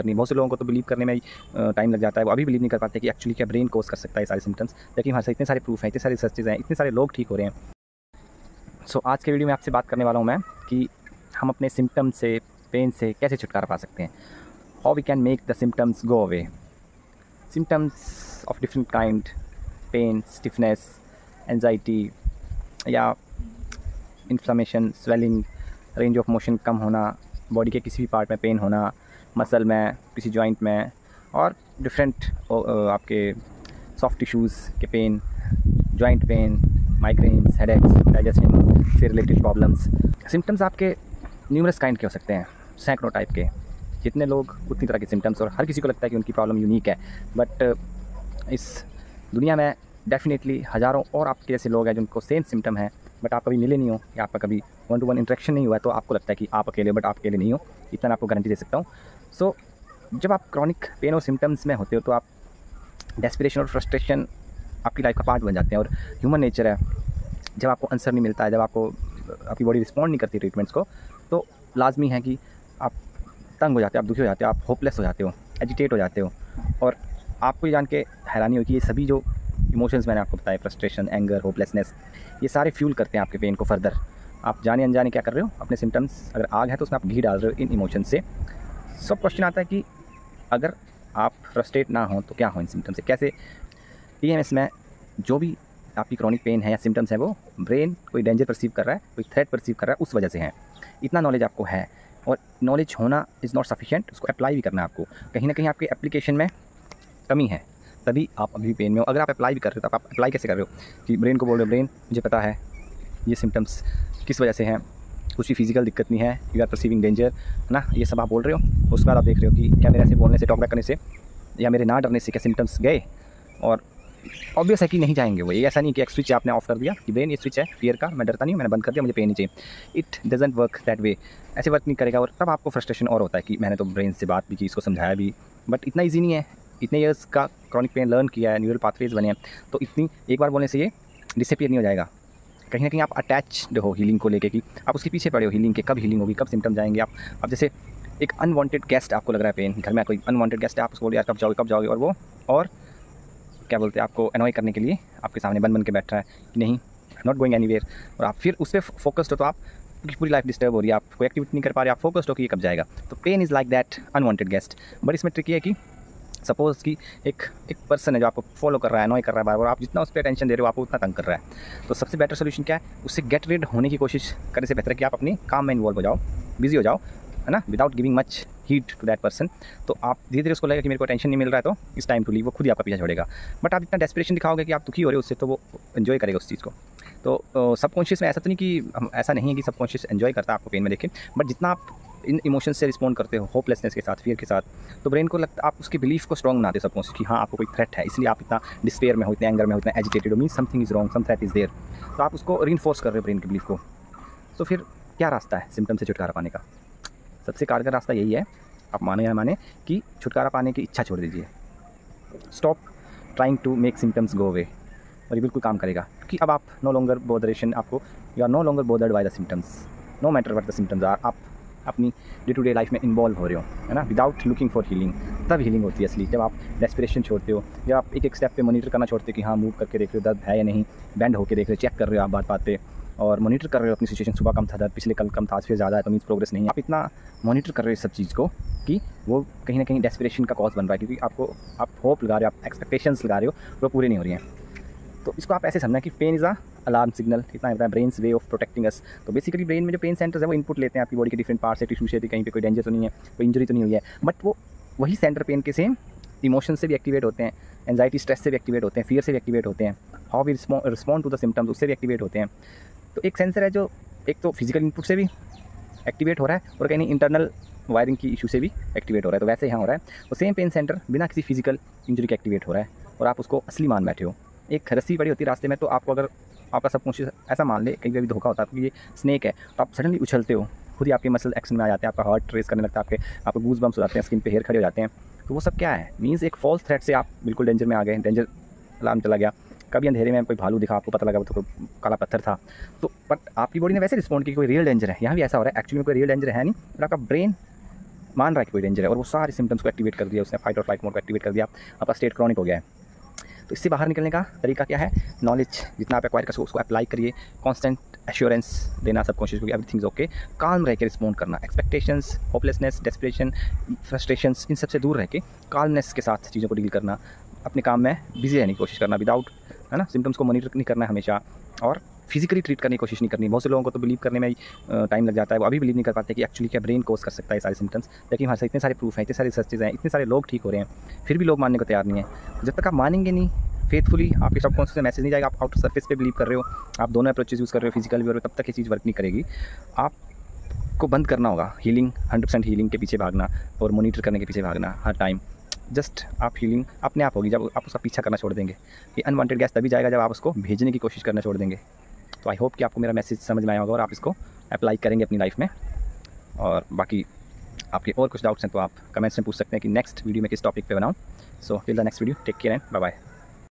करनी है। बहुत से लोगों को तो बिलीव करने में टाइम लग जाता है, वो अभी बिलीव नहीं कर पाते कि एक्चुअली क्या ब्रेन कोज कर सकता है सारे सिम्टम्स, लेकिन हमारे इतने सारे प्रूफ हैं, इतने सारे रिसर्चेज हैं, इतने सारे लोग ठीक हो रहे हैं। सो आज के वीडियो में आपसे बात करने वाला हूँ मैं कि हम अपने सिम्टम्स से, पेन से कैसे छुटकारा पा सकते हैं। How we can make the symptoms go away. Symptoms of different kind, pain, stiffness, anxiety या inflammation, swelling, range of motion कम होना, बॉडी के किसी भी पार्ट में पेन होना, मसल में, किसी जॉइंट में, और डिफरेंट आपके सॉफ्ट टिश्यूज़ के pain, joint pain, migraines, headaches, digestion से रिलेटेड प्रॉब्लम्स। सिम्टम्स आपके न्यूमरस काइंड के हो सकते हैं, सैकड़ों टाइप के, जितने लोग उतनी तरह के सिम्टम्स, और हर किसी को लगता है कि उनकी प्रॉब्लम यूनिक है, बट इस दुनिया में डेफिनेटली हज़ारों और आपके जैसे लोग हैं जिनको सेम सिम्टम है, बट आप कभी मिले नहीं हो या आपका कभी 1-to-1 इंटरेक्शन नहीं हुआ है, तो आपको लगता है कि आप अकेले हो, बट आप अकेले नहीं हो, इतना मैं आपको गारंटी दे सकता हूँ। सो जब आप क्रॉनिक पेन और सिम्टम्स में होते हो तो आप डेस्परेशन और फ्रस्ट्रेशन आपकी लाइफ का पार्ट बन जाते हैं, और ह्यूमन नेचर है, जब आपको आंसर नहीं मिलता है, जब आपको आपकी बॉडी रिस्पॉन्ड नहीं करती ट्रीटमेंट्स को, तो लाजमी है कि आप तंग हो जाते हो, आप दुखी हो जाते हो, आप होपलेस हो जाते हो, एजिटेट हो जाते हो। और आपको ये जान के हैरानी होगी ये सभी जो इमोशंस मैंने आपको बताया, फ्रस्ट्रेशन, एंगर, होपलेसनेस, ये सारे फ्यूल करते हैं आपके पेन को फर्दर। आप जाने अनजाने क्या कर रहे हो, अपने सिम्टम्स, अगर आग है तो उसमें आप घी डाल रहे हो इन इमोशन से। सब क्वेश्चन आता है कि अगर आप फ्रस्ट्रेट ना हो तो क्या हो इन सिम्टम्स से, कैसे। PMS में जो भी आपकी क्रॉनिक पेन है या सिम्टम्स हैं, वो ब्रेन कोई डेंजर परसीव कर रहा है, कोई थ्रेट परसीव कर रहा है, उस वजह से है। इतना नॉलेज आपको है, और नॉलेज होना इज़ नॉट सफिशिएंट, उसको अप्लाई भी करना है आपको, कहीं ना कहीं आपके एप्लीकेशन में कमी है, तभी आप अभी पेन में हो। अगर आप अप्लाई भी कर रहे हो तो आप अप्लाई कैसे कर रहे हो कि ब्रेन को बोल रहे हो, ब्रेन मुझे पता है ये सिम्टम्स किस वजह से हैं, कुछ भी फिजिकल दिक्कत नहीं है, यू आर परसीविंग डेंजर, है ना, ये सब आप बोल रहे हो। उसके बाद आप देख रहे हो कि क्या मेरे ऐसे बोलने से, टॉक बैक करने से, या मेरे ना डरने से क्या सिम्टम्स गए, और ऑब्वियस है कि नहीं जाएंगे वो। ये ऐसा नहीं कि एक स्विच आपने ऑफ कर दिया कि ब्रेन ये स्विच है फियर का, मैं डरता नहीं, मैंने बंद कर दिया, मुझे पेन नहीं चाहिए। It doesn't work that way, ऐसे वर्क नहीं करेगा। और तब आपको फ्रस्ट्रेशन और होता है कि मैंने तो ब्रेन से बात भी की, इसको समझाया भी, बट इतना ईजी नहीं है, इतने ईयर्स का क्रॉनिक पेन लर्न किया है, न्यूरल पाथवेज बने हैं, तो इतनी एक बार बोलने से ये डिसअपियर नहीं हो जाएगा। कहीं ना कहीं आप अटैच्ड हो हीलिंग को लेके, कि आप उसके पीछे पड़े हो हीलिंग के, कब हीलिंग होगी, कब सिम्टम जाएंगे। आप जैसे एक अनवांटेड गेस्ट आपको लग रहा है पेन, घर में कोई अनवांटेड गेस्ट है, आप उसको बोलिए कब जाओगे, कब जाओगे, और वो और क्या बोलते हैं आपको एनॉय करने के लिए आपके सामने बन के बैठ रहा है कि नहीं, नॉट गोइंग एनीवेयर, और आप फिर उस पर फोकस्ड हो, तो आप पूरी लाइफ डिस्टर्ब हो रही है, आप कोई एक्टिविटी नहीं कर पा रहे, आप फोकस्ड हो कि ये कब जाएगा। तो pain is like that unwanted guest. But इसमें ट्रिक ये है कि सपोज़ कि एक पर्सन है जो आपको फॉलो कर रहा है, एनॉय कर रहा है बार बार, आप जितना उस पर अटेंशन दे रहे हो आपको उतना तंग कर रहा है। तो सबसे बेटर सोल्यूशन क्या है, उससे गेट रिड होने की कोशिश करने से बेहतर है कि आप अपने काम में इन्वॉल्व हो जाओ, बिजी हो जाओ, है ना, without giving much heat to that person. तो आप धीरे धीरे उसको लगेगा कि मेरे को अटेंशन नहीं मिल रहा है, तो इस टाइम टू लीव, वो खुद ही आपका पीछा छोड़ेगा। बट आप इतना डेस्परेशन दिखाओगे कि आप दुखी हो रहे हो उससे, तो वो एंजॉय करेगा उस चीज़ को। तो सबकॉन्शियस में ऐसा तो नहीं कि ऐसा नहीं है कि सबकॉन्शियस एंजॉय करता है आपको पेन में देखें, बट जितना आप इन इमोशंस से रिस्पॉन्ड करते हो, होपलेसनेस के साथ, फियर के साथ, तो ब्रेन को लगता है, आप उसके बिलीफ को स्ट्रॉन्ग बनाते हो सबकॉन्शियस कि हाँ आपको कोई थ्रेट है, इसलिए आप इतना डिस्पेयर में हो, इतना एंगर में हो, इतना एजिटेटेड हो, mean something is wrong, some threat is there. तो आप उसको रीइंफोर्स कर रहे हो ब्रेन के बिलीफ को। तो फिर क्या रास्ता है सिम्टम से छुटकारा पाने का? सबसे कारगर रास्ता यही है, आप माने या माने, कि छुटकारा पाने की इच्छा छोड़ दीजिए। Stop trying to make symptoms go away, और ये बिल्कुल काम करेगा कि अब आप नो लॉन्गर बोदरेशन, आपको you are no longer bothered by the symptoms, no matter what the symptoms are. आप अपनी डे टू डे लाइफ में इन्वॉल्व हो रहे हो, है ना, विदाउट लुकिंग फॉर हीलिंग। तब हीलिंग होती है असली, जब आप डेस्परेशन छोड़ते हो, जब आप एक स्टेप पे मॉनिटर करना छोड़ते हो कि हाँ मूव करके देख रहे हो दर्द है या नहीं, बैंड होकर देख रहे हो, चेक कर रहे हो आप बात बात पे, और मॉनिटर कर रहे हो अपनी सिचुएशन, सुबह कम था दर्द, पिछले कल कम था, आज फिर ज़्यादा है, तो मीन्स प्रोग्रेस नहीं है। आप इतना मॉनिटर कर रहे हो सब चीज़ को कि वो कहीं ना कहीं डेस्परेशन का कॉज बन रहा है, क्योंकि आपको आप होप लगा रहे हो, आप एक्सपेक्टेशंस लगा रहे हो, वो पूरी नहीं हो रही हैं। तो इसको आप ऐसे समझना कि pain is a alarm signal, इतना है brain's way of protecting us. तो बेसिकली ब्रेन में जो पेन सेंटर्स है वो इनपुट लेते हैं आपकी बॉडी के डिफरेंट पार्ट्स से, टिश्यू से, कहीं पे कोई डेंजर तो नहीं है, कोई इंजरी तो नहीं हुई है, बट वो वही सेंटर पेन के सेम इमोशन से भी एक्टिवेट होते हैं, एंजाइटी स्ट्रेस से भी एक्टिवेट होते हैं, फियर से भी एक्टिवेट होते हैं, how we respond to the symptoms उससे भी एक्टिवेट होते हैं। तो एक सेंसर है जो एक तो फिजिकल इनपुट से भी एक्टिवेट हो रहा है, और कहीं इंटरनल वायरिंग की इशू से भी एक्टिवेट हो रहा है। तो वैसे यहाँ हो रहा है, और सेम पेन सेंटर बिना किसी फिजिकल इंजरी के एक्टिवेट हो रहा है, और आप उसको असली मान बैठे हो। एक रस्सी पड़ी होती है रास्ते में, तो आपको अगर आपका सबकॉन्शियस ऐसा मान ले, कहीं कभी धोखा होता है क्योंकि ये स्नेक है, तो आप सडनली उछलते हो, खुद ही आपके मसल एक्शन में आ जाते हैं, आपका हार्ट रेस करने लगता है, आपको गूज बम्स हो जाते हैं, स्किन पे हेयर खड़े हो जाते हैं। तो वो सब क्या है, मीन्स एक फॉल्स थ्रेट से आप बिल्कुल डेंजर में आ गए, डेंजर अलार्म चला गया। कभी अंधेरे में कोई भालू दिखा, आपको पता लगा वो तो काला पत्थर था, तो बट आपकी बॉडी ने वैसे रिस्पॉन्ड की कोई रियल डेंजर है। यहाँ भी ऐसा हो रहा है, एक्चुअली में कोई रियल डेंजर है नहीं, और आपका ब्रेन मान रहा है कि कोई डेंजर है और वो सारे सिम्टम्स को एक्टिवेट कर दिया उसने, फाइट और फ्लाइट मोड को एक्टिवेट कर दिया, आपका स्टेट क्रॉनिक हो गया है। तो इससे बाहर निकलने का तरीका क्या है? नॉलेज जितना आप एक्वायर कर सको उसको अप्लाई करिए, कॉन्स्टेंट एश्योरेंस देना सबकॉन्शियस को कि एवरीथिंग इज ओके, काम रह के रिस्पॉन्ड करना, एक्सपेक्टेशंस, होपलेसनेस, डेस्परेशन, फ्रस्ट्रेशंस, इन सबसे दूर रह के काल्मनेस के साथ चीज़ों को डील करना, अपने काम में बिजी रहने की कोशिश करना विदाउट, है ना, सिम्टम्स को मॉनिटर नहीं करना हमेशा, और फिजिकली ट्रीट करने की कोशिश नहीं करनी। बहुत से लोगों को तो बिलीव करने में टाइम लग जाता है, वो अभी बिलीव नहीं कर पाते कि एक्चुअली क्या ब्रेन कोज कर सकता है सारे सिम्टम्स, लेकिन हमारे इतने सारे प्रूफ हैं, इतने सारे रिसर्चेज हैं, इतने सारे लोग ठीक हो रहे हैं, फिर भी लोग मानने को तैयार नहीं है। जब तक आप मानेंगे नहीं फेथफुली, आपके सबकॉन्शियस से मैसेज नहीं जाएगा, आप आउटर सर्फेस पे बिलीव कर रहे हो, आप दोनों अप्रोचेज यूज़ कर रहे हो, फिजिकल भी हो रहे हो, तब तक ये चीज़ वर्क नहीं करेगी। आपको बंद करना होगा हीलिंग, 100% हीलिंग के पीछे भागना और मॉनिटर करने के पीछे भागना हर टाइम। जस्ट आप हीलिंग अपने आप होगी जब आप उसका पीछा करना छोड़ देंगे। ये अनवांटेड गैस तभी जाएगा जब आप उसको भेजने की कोशिश करना छोड़ देंगे। तो आई होप कि आपको मेरा मैसेज समझ में आया होगा और आप इसको अप्लाई करेंगे अपनी लाइफ में। और बाकी आपके और कुछ डाउट्स हैं तो आप कमेंट्स में पूछ सकते हैं कि नेक्स्ट वीडियो में किस टॉपिक पे बनाऊँ। So till the next video, take care and bye bye.